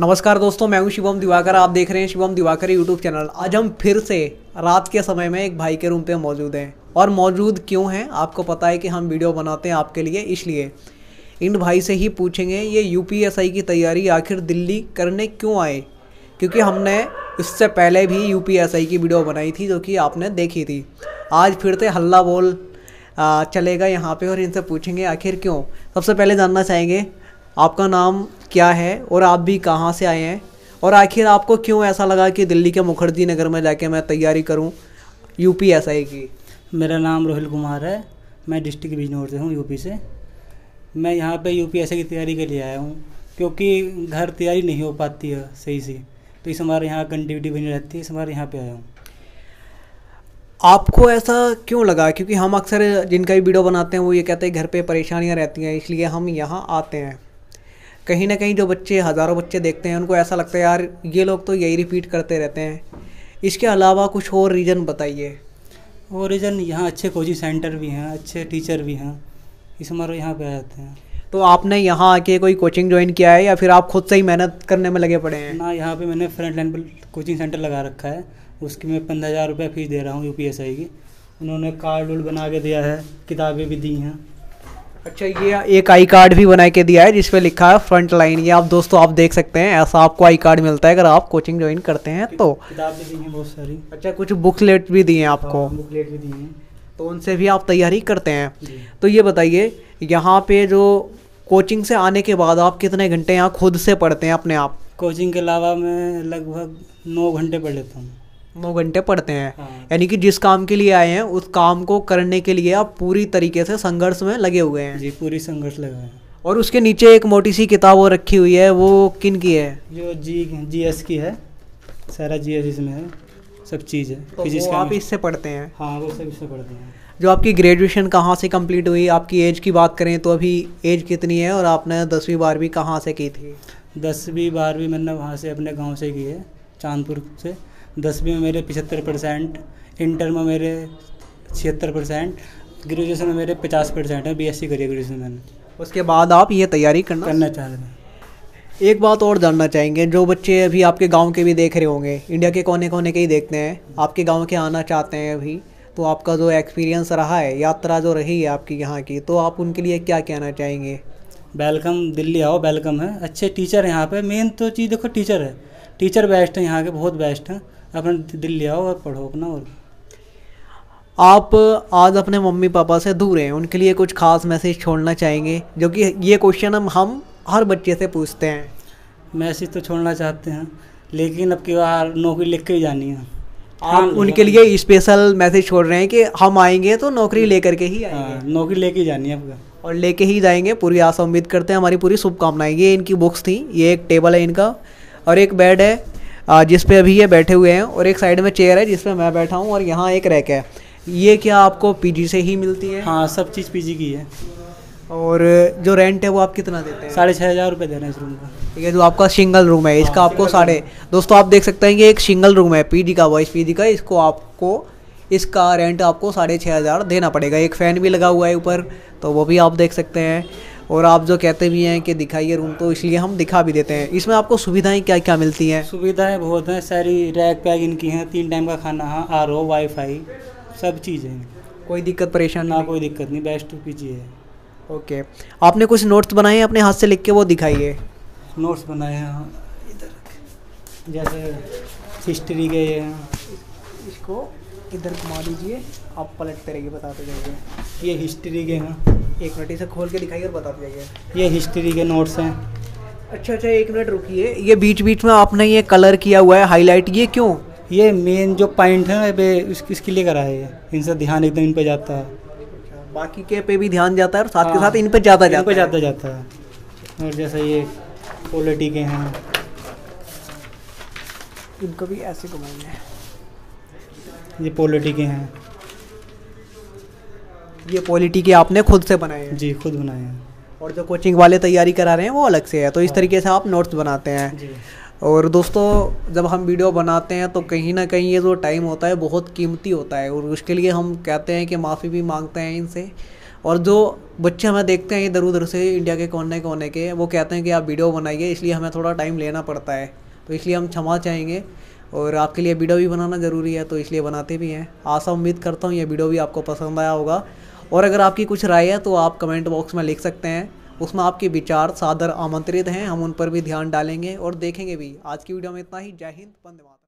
नमस्कार दोस्तों, मैं हूं शिवम दिवाकर। आप देख रहे हैं शिवम दिवाकर यूट्यूब चैनल। आज हम फिर से रात के समय में एक भाई के रूम पे मौजूद हैं, और मौजूद क्यों हैं आपको पता है कि हम वीडियो बनाते हैं आपके लिए, इसलिए इन भाई से ही पूछेंगे ये UPSI की तैयारी आखिर दिल्ली करने क्यों आए, क्योंकि हमने इससे पहले भी UPSI की वीडियो बनाई थी जो कि आपने देखी थी। आज फिर से हल्ला बोल चलेगा यहाँ पर और इनसे पूछेंगे आखिर क्यों। सबसे पहले जानना चाहेंगे आपका नाम क्या है और आप भी कहाँ से आए हैं, और आखिर आपको क्यों ऐसा लगा कि दिल्ली के मुखर्जी नगर में जाके मैं तैयारी करूं UPSI की। मेरा नाम रोहिल कुमार है, मैं डिस्ट्रिक्ट बिजनौर से हूं, यूपी से। मैं यहाँ पे UPSI की तैयारी के लिए आया हूँ, क्योंकि घर तैयारी नहीं हो पाती है सही से, तो इस हमारे यहाँ कंटिन्यूटी बनी रहती है, इस हमारे यहाँ पर आया हूँ। आपको ऐसा क्यों लगा, क्योंकि हम अक्सर जिनका भी वीडियो बनाते हैं वो ये कहते हैं घर पर परेशानियाँ रहती हैं इसलिए हम यहाँ आते हैं। कहीं ना कहीं जो बच्चे हज़ारों बच्चे देखते हैं उनको ऐसा लगता है यार ये लोग तो यही रिपीट करते रहते हैं, इसके अलावा कुछ और रीज़न बताइए। और रीज़न यहाँ अच्छे कोचिंग सेंटर भी हैं, अच्छे टीचर भी हैं, इस हमारे यहाँ पे आ जाते हैं। तो आपने यहाँ आके कोई कोचिंग ज्वाइन किया है या फिर आप खुद से ही मेहनत करने में लगे पड़े हैं? ना, यहाँ पर मैंने फ्रंट लाइन पर कोचिंग सेंटर लगा रखा है, उसकी मैं 15,000 रुपये फ़ीस दे रहा हूँ UPSI की। उन्होंने कार्ड वुड बना के दिया है, किताबें भी दी हैं। अच्छा, ये एक आई कार्ड भी बना के दिया है जिस पे लिखा है फ्रंट लाइन। ये आप दोस्तों आप देख सकते हैं, ऐसा आपको आई कार्ड मिलता है अगर आप कोचिंग ज्वाइन करते हैं तो। किताब भी दी है बहुत सारी। अच्छा, कुछ बुकलेट भी दिए हैं आपको? बुकलेट भी दिए हैं, तो उनसे भी आप तैयारी करते हैं। तो ये बताइए यहाँ पे जो कोचिंग से आने के बाद आप कितने घंटे यहाँ खुद से पढ़ते हैं अपने आप? कोचिंग के अलावा मैं लगभग 9 घंटे पढ़ लेता हूँ। 9 घंटे पढ़ते हैं, यानी कि जिस काम के लिए आए हैं उस काम को करने के लिए आप पूरी तरीके से संघर्ष में लगे हुए हैं। जी, पूरी संघर्ष लगे हैं। और उसके नीचे एक मोटी सी किताब और रखी हुई है, वो किन की है? जो GS की है, सारा GS इसमें है, सब चीज़ है। तो वो आप इससे पढ़ते हैं? हाँ, वो सब इससे पढ़ते हैं। जो आपकी ग्रेजुएशन कहाँ से कम्प्लीट हुई, आपकी एज की बात करें तो अभी एज कितनी है, और आपने 10वीं 12वीं कहाँ से की थी? 10वीं 12वीं मैंने वहाँ से अपने गाँव से की है, चांदपुर से। 10वीं में मेरे 75%, इंटर में मेरे 76%, ग्रेजुएशन में मेरे 50% है। BSc करिए ग्रेजुएशन मैंने। उसके बाद आप ये तैयारी करना चाह रहे हैं। एक बात और जानना चाहेंगे, जो बच्चे अभी आपके गांव के भी देख रहे होंगे, इंडिया के कोने कोने के ही देखते हैं, आपके गांव के आना चाहते हैं अभी, तो आपका जो एक्सपीरियंस रहा है, यात्रा जो रही है आपकी यहाँ की, तो आप उनके लिए क्या कहना चाहेंगे? वेलकम, दिल्ली आओ, वेलकम है। अच्छे टीचर हैं यहाँ पर, मेन तो चीज़ देखो टीचर है, टीचर बेस्ट हैं यहाँ के, बहुत बेस्ट हैं। अपने दिल्ली आओ और पढ़ो अपना। और आप आज अपने मम्मी पापा से दूर हैं, उनके लिए कुछ खास मैसेज छोड़ना चाहेंगे, जो कि ये क्वेश्चन हम हर बच्चे से पूछते हैं। मैसेज तो छोड़ना चाहते हैं, लेकिन अब की बार नौकरी लेकर ही जानी है। आप उनके लिए स्पेशल मैसेज छोड़ रहे हैं कि हम आएंगे तो नौकरी लेकर के ही आएंगे, नौकरी लेके ही जानी है आपका, और लेके ही जाएंगे। पूरी आशा उम्मीद करते हैं, हमारी पूरी शुभकामनाएं। ये इनकी बुक्स थी, ये एक टेबल है इनका और एक बेड है जिस पे अभी ये बैठे हुए हैं, और एक साइड में चेयर है जिस पे मैं बैठा हूँ, और यहाँ एक रैक है। ये क्या आपको पीजी से ही मिलती है? हाँ, सब चीज़ पीजी की है। और जो रेंट है वो आप कितना देते हैं? 6,500 रुपये दे रहे हैं इस रूम का। ये जो आपका सिंगल रूम है इसका आपको साढ़े, दोस्तों आप देख सकते हैं ये एक सिंगल रूम है पीजी का, वॉइस पीजी का। इसको आपको इसका रेंट आपको 6,500 देना पड़ेगा। एक फ़ैन भी लगा हुआ है ऊपर, तो वो भी आप देख सकते हैं। और आप जो कहते भी हैं कि दिखाइए रूम, तो इसलिए हम दिखा भी देते हैं। इसमें आपको सुविधाएं क्या क्या मिलती हैं? सुविधाएं बहुत हैं सारी, रैक पैक इनकी हैं, 3 टाइम का खाना, RO, वाईफाई, सब चीज़ें हैं। कोई दिक्कत परेशानी? ना, कोई दिक्कत नहीं, बेस्ट पीजी है। ओके, आपने कुछ नोट्स बनाए हैं अपने हाथ से लिख के, वो दिखाइए। नोट्स बनाए हैं इधर, जैसे हिस्ट्री के ये हैं, इसको इधर घुमा दीजिए, आप पलटते रहिए बताते जाइए। ये हिस्ट्री के हैं, एक मिनट इसे खोल के दिखाइए और बताते जाइए। ये हिस्ट्री के नोट्स हैं। अच्छा, एक मिनट रुकिए, ये बीच बीच में आपने ये कलर किया हुआ है हाईलाइट, ये क्यों? ये मेन जो पॉइंट है वे इसके लिए करा है, इनसे ध्यान एकदम इन पे जाता है, बाकी के पे भी ध्यान जाता है और साथ के साथ इन पे जाता जाता है। और जैसे ये पॉलिटी के हैं, इनको भी ऐसे घुमाएंगे। ये पॉलिटी के हैं, ये पॉलिटी के आपने खुद से बनाए हैं? जी, खुद बनाए हैं। और जो कोचिंग वाले तैयारी करा रहे हैं वो अलग से है, तो इस तरीके से आप नोट्स बनाते हैं जी। और दोस्तों जब हम वीडियो बनाते हैं तो कहीं ना कहीं ये जो टाइम होता है बहुत कीमती होता है, और उसके लिए हम कहते हैं कि माफ़ी भी मांगते हैं इनसे, और जो बच्चे हमें देखते हैं इधर उधर से इंडिया के कोने के, वो कहते हैं कि आप वीडियो बनाइए, इसलिए हमें थोड़ा टाइम लेना पड़ता है, तो इसलिए हम क्षमा चाहेंगे और आपके लिए वीडियो भी बनाना ज़रूरी है, तो इसलिए बनाते भी हैं। आशा उम्मीद करता हूँ ये वीडियो भी आपको पसंद आया होगा, और अगर आपकी कुछ राय है तो आप कमेंट बॉक्स में लिख सकते हैं, उसमें आपके विचार सादर आमंत्रित हैं, हम उन पर भी ध्यान डालेंगे और देखेंगे भी। आज की वीडियो में इतना ही। जय हिंद, वंदे मातरम।